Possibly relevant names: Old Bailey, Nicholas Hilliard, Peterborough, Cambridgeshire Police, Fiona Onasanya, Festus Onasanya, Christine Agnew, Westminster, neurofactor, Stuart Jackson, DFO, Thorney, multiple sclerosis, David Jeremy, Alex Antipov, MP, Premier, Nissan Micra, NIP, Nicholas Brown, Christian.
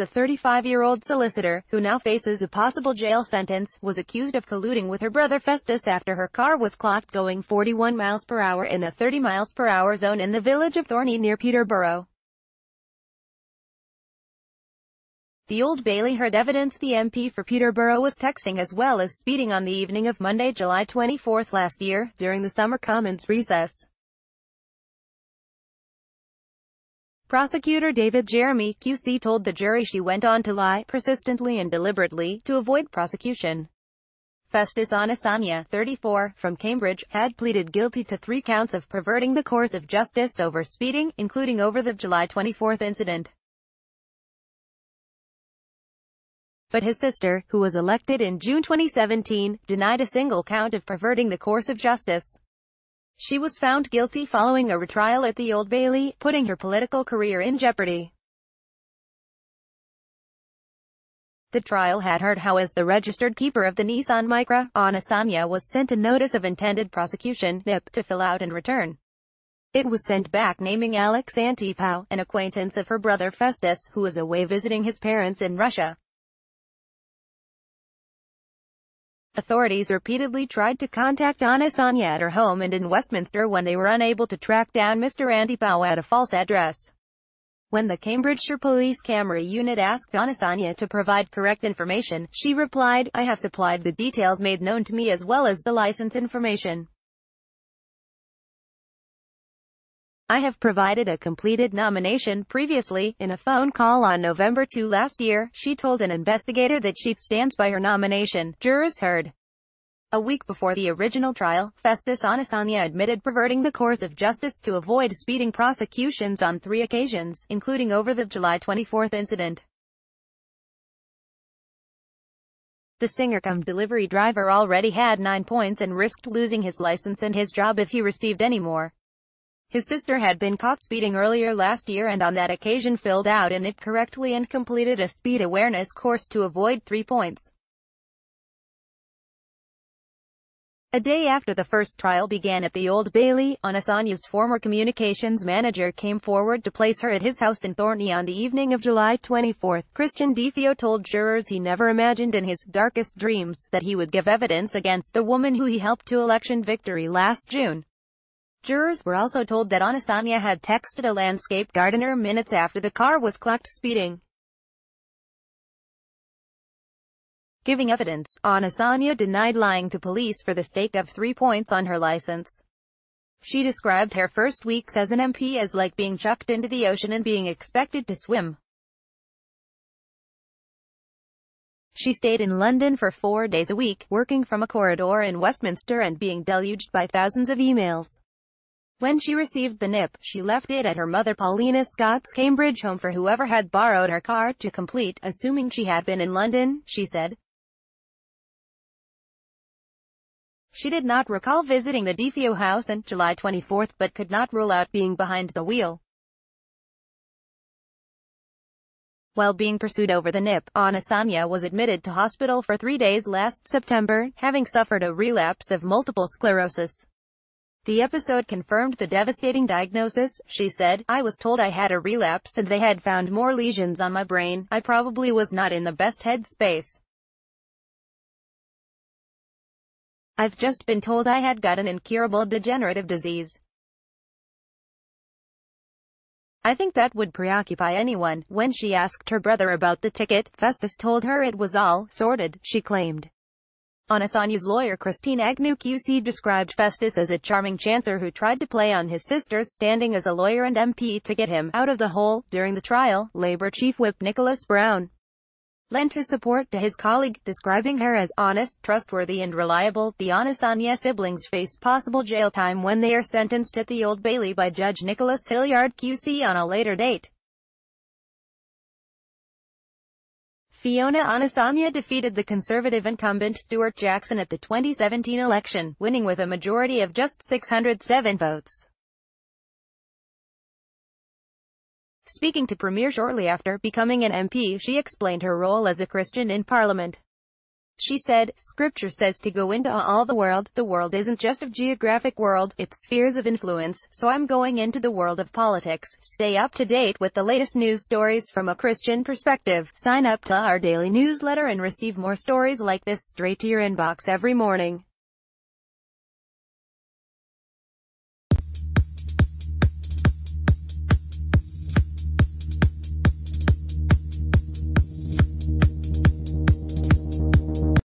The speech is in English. the 35-year-old solicitor, who now faces a possible jail sentence, was accused of colluding with her brother Festus after her car was clocked going 41 miles per hour in a 30 miles per hour zone in the village of Thorney near Peterborough. The Old Bailey heard evidence the MP for Peterborough was texting as well as speeding on the evening of Monday, July 24 last year, during the Summer Commons recess. Prosecutor David Jeremy, QC, told the jury she went on to lie, persistently and deliberately, to avoid prosecution. Festus Onasanya, 34, from Cambridge, had pleaded guilty to 3 counts of perverting the course of justice over speeding, including over the July 24 incident. But his sister, who was elected in June 2017, denied a single count of perverting the course of justice. She was found guilty following a retrial at the Old Bailey, putting her political career in jeopardy. The trial had heard how, as the registered keeper of the Nissan Micra, Onasanya was sent a notice of intended prosecution (NIP) to fill out and return. It was sent back naming Alex Antipov, an acquaintance of her brother Festus, who was away visiting his parents in Russia. Authorities repeatedly tried to contact Onasanya at her home and in Westminster when they were unable to track down Mr. Antipov at a false address. When the Cambridgeshire Police camera unit asked Onasanya to provide correct information, she replied, "I have supplied the details made known to me as well as the license information. I have provided a completed nomination previously." In a phone call on November 2 last year, she told an investigator that she stands by her nomination, jurors heard. A week before the original trial, Festus Onasanya admitted perverting the course of justice to avoid speeding prosecutions on 3 occasions, including over the July 24 incident. The singer-cum-delivery driver already had 9 points and risked losing his license and his job if he received any more. His sister had been caught speeding earlier last year and on that occasion filled out an NIP correctly and completed a speed awareness course to avoid 3 points. A day after the first trial began at the Old Bailey, Onasanya's former communications manager came forward to place her at his house in Thorney on the evening of July 24. Christian DFO told jurors he never imagined in his darkest dreams that he would give evidence against the woman who he helped to election victory last June. Jurors were also told that Onasanya had texted a landscape gardener minutes after the car was clocked speeding. Giving evidence, Onasanya denied lying to police for the sake of 3 points on her license. She described her first weeks as an MP as like being chucked into the ocean and being expected to swim. She stayed in London for 4 days a week, working from a corridor in Westminster and being deluged by thousands of emails. When she received the NIP, she left it at her mother Paulina Scott's Cambridge home for whoever had borrowed her car to complete, assuming she had been in London, she said. She did not recall visiting the DFO house on July 24 but could not rule out being behind the wheel. While being pursued over the NIP, Onasanya was admitted to hospital for 3 days last September, having suffered a relapse of multiple sclerosis. The episode confirmed the devastating diagnosis, she said. "I was told I had a relapse and they had found more lesions on my brain. I probably was not in the best headspace. I've just been told I had got an incurable degenerative disease. I think that would preoccupy anyone." When she asked her brother about the ticket, Festus told her it was all sorted, she claimed. Onasanya's lawyer Christine Agnew QC described Festus as a charming chancer who tried to play on his sister's standing as a lawyer and MP to get him out of the hole. During the trial, Labour Chief Whip Nicholas Brown lent his support to his colleague, describing her as honest, trustworthy and reliable. The Onasanya siblings face possible jail time when they are sentenced at the Old Bailey by Judge Nicholas Hilliard QC on a later date. Fiona Onasanya defeated the Conservative incumbent Stuart Jackson at the 2017 election, winning with a majority of just 607 votes. Speaking to Premier shortly after becoming an MP, she explained her role as a Christian in Parliament. She said, "Scripture says to go into all the world. The world isn't just of geographic world, it's spheres of influence, so I'm going into the world of politics. Stay up to date with the latest news stories from a Christian perspective. Sign up to our daily newsletter and receive more stories like this straight to your inbox every morning."